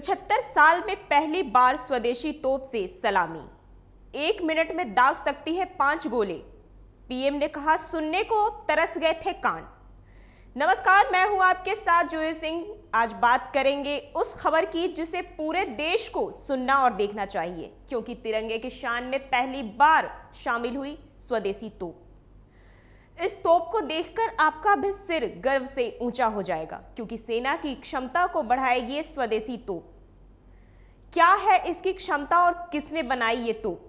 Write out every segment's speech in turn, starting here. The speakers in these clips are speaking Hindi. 75 साल में पहली बार स्वदेशी तोप से सलामी। 1 मिनट में दाग सकती है 5 गोले। पीएम ने कहा, सुनने को तरस गए थे कान। नमस्कार, मैं हूं आपके साथ जोए सिंह। आज बात करेंगे उस खबर की जिसे पूरे देश को सुनना और देखना चाहिए, क्योंकि तिरंगे की शान में पहली बार शामिल हुई स्वदेशी तोप। इस तोप को देखकर आपका भी सिर गर्व से ऊंचा हो जाएगा, क्योंकि सेना की क्षमता को बढ़ाएगी ये स्वदेशी तोप। क्या है इसकी क्षमता और किसने बनाई ये तोप?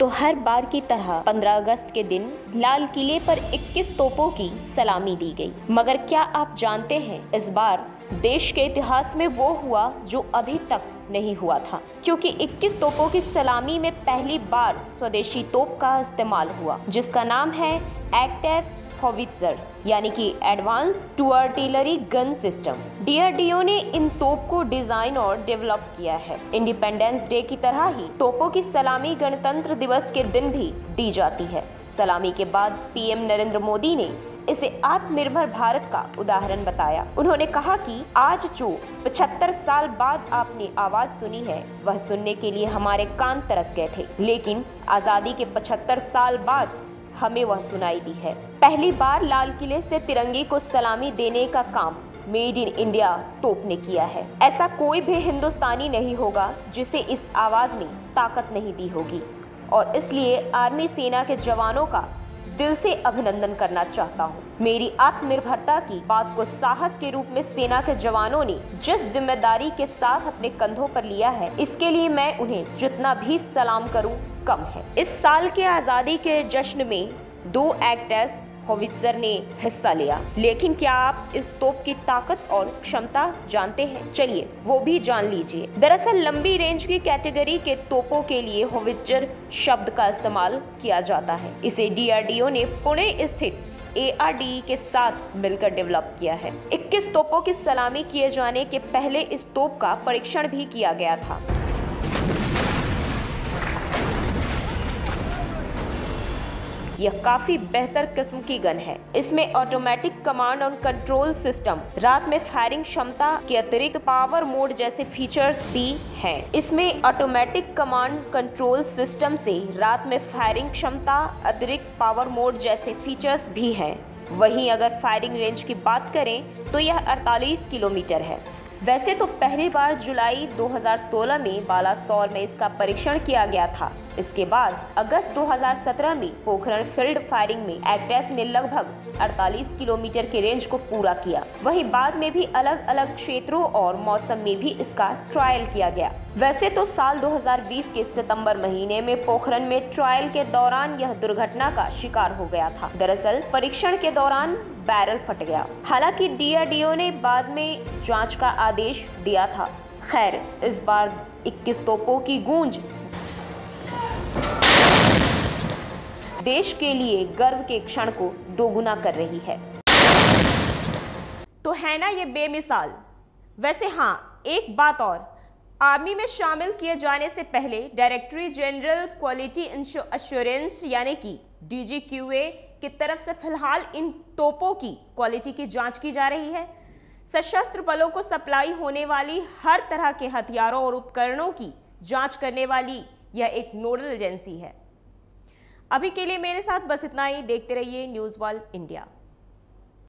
तो हर बार की तरह 15 अगस्त के दिन लाल किले पर 21 तोपों की सलामी दी गई। मगर क्या आप जानते हैं, इस बार देश के इतिहास में वो हुआ जो अभी तक नहीं हुआ था, क्योंकि 21 तोपों की सलामी में पहली बार स्वदेशी तोप का इस्तेमाल हुआ, जिसका नाम है एक्टस हॉवित्जर, यानी कि advance towed artillery gun system. DRDO ने इन तोप को डिजाइन और डेवलप किया है। इंडिपेंडेंस डे की तरह ही तोपों की सलामी गणतंत्र दिवस के दिन भी दी जाती है। सलामी के बाद पीएम नरेंद्र मोदी ने इसे आत्मनिर्भर भारत का उदाहरण बताया। उन्होंने कहा कि आज जो 75 साल बाद आपने आवाज सुनी है, वह सुनने के लिए हमारे कान तरस गए थे, लेकिन आजादी के 75 साल बाद हमें वह सुनाई दी है। पहली बार लाल किले से तिरंगे को सलामी देने का काम मेड इन इंडिया तोप ने किया है। ऐसा कोई भी हिंदुस्तानी नहीं होगा जिसे इस आवाज ने ताकत नहीं दी होगी, और इसलिए आर्मी सेना के जवानों का दिल से अभिनंदन करना चाहता हूँ। मेरी आत्मनिर्भरता की बात को साहस के रूप में सेना के जवानों ने जिस जिम्मेदारी के साथ अपने कंधों पर लिया है, इसके लिए मैं उन्हें जितना भी सलाम करूँ कम है। इस साल के आजादी के जश्न में 2 एक्टस हॉवित्जर ने हिस्सा लिया, लेकिन क्या आप इस तोप की ताकत और क्षमता जानते हैं? चलिए वो भी जान लीजिए। दरअसल लंबी रेंज की कैटेगरी के तोपों के लिए हॉवित्जर शब्द का इस्तेमाल किया जाता है। इसे डीआरडीओ ने पुणे स्थित ARD के साथ मिलकर डेवलप किया है। 21 तोपों की सलामी किए जाने के पहले इस तोप का परीक्षण भी किया गया था। यह काफी बेहतर किस्म की गन है। इसमें ऑटोमेटिक कमांड और कंट्रोल सिस्टम, रात में फायरिंग क्षमता के अतिरिक्त पावर मोड जैसे फीचर्स भी हैं। इसमें ऑटोमेटिक कमांड कंट्रोल सिस्टम से रात में फायरिंग क्षमता, अतिरिक्त पावर मोड जैसे फीचर्स भी हैं। वहीं अगर फायरिंग रेंज की बात करें तो यह 48 किलोमीटर है। वैसे तो पहली बार जुलाई 2016 में बालासोर में इसका परीक्षण किया गया था। इसके बाद अगस्त 2017 में पोखरण फील्ड फायरिंग में एक्टस ने लगभग 48 किलोमीटर के रेंज को पूरा किया। वहीं बाद में भी अलग अलग क्षेत्रों और मौसम में भी इसका ट्रायल किया गया। वैसे तो साल 2020 के सितंबर महीने में पोखरण में ट्रायल के दौरान यह दुर्घटना का शिकार हो गया था। दरअसल परीक्षण के दौरान बैरल फट गया। हालांकि डीआरडीओ ने बाद में जांच का आदेश दिया था। खैर, इस बार 21 तोपों की गूंज देश के लिए गर्व के क्षण को दोगुना कर रही है। तो है ना ये बेमिसाल। वैसे हाँ, एक बात और, आर्मी में शामिल किए जाने से पहले डायरेक्टरी जनरल क्वालिटी एश्योरेंस यानी कि DGQA की तरफ से फिलहाल इन तोपों की क्वालिटी की जांच की जा रही है। सशस्त्र बलों को सप्लाई होने वाली हर तरह के हथियारों और उपकरणों की जांच करने वाली यह एक नोडल एजेंसी है। अभी के लिए मेरे साथ बस इतना ही। देखते रहिए न्यूज़ वर्ल्ड इंडिया।